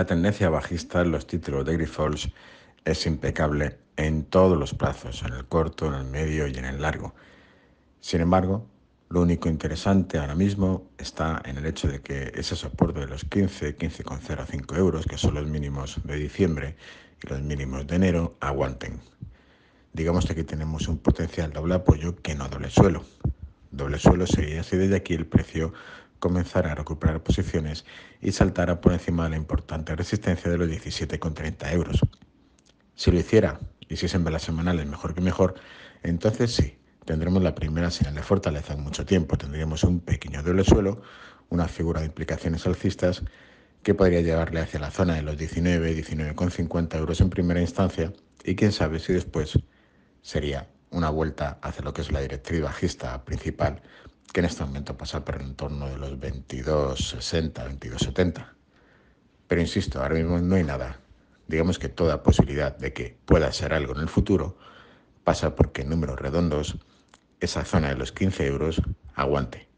La tendencia bajista en los títulos de Grifols es impecable en todos los plazos, en el corto, en el medio y en el largo. Sin embargo, lo único interesante ahora mismo está en el hecho de que ese soporte de los 15,05 euros, que son los mínimos de diciembre y los mínimos de enero, aguanten. Digamos que aquí tenemos un potencial doble apoyo que no doble suelo. Doble suelo sería si desde aquí el precio comenzara a recuperar posiciones y saltara por encima de la importante resistencia de los 17,30 euros. Si lo hiciera y si se en velas semanales mejor que mejor, entonces sí, tendremos la primera señal de fortaleza en mucho tiempo. Tendríamos un pequeño doble suelo, una figura de implicaciones alcistas que podría llevarle hacia la zona de los 19,50 euros en primera instancia, y quién sabe si después sería una vuelta hacia lo que es la directriz bajista principal, que en este momento pasa por en torno de los 22,60, 22,70. Pero insisto, ahora mismo no hay nada. Digamos que toda posibilidad de que pueda ser algo en el futuro pasa porque en números redondos esa zona de los 15 euros aguante.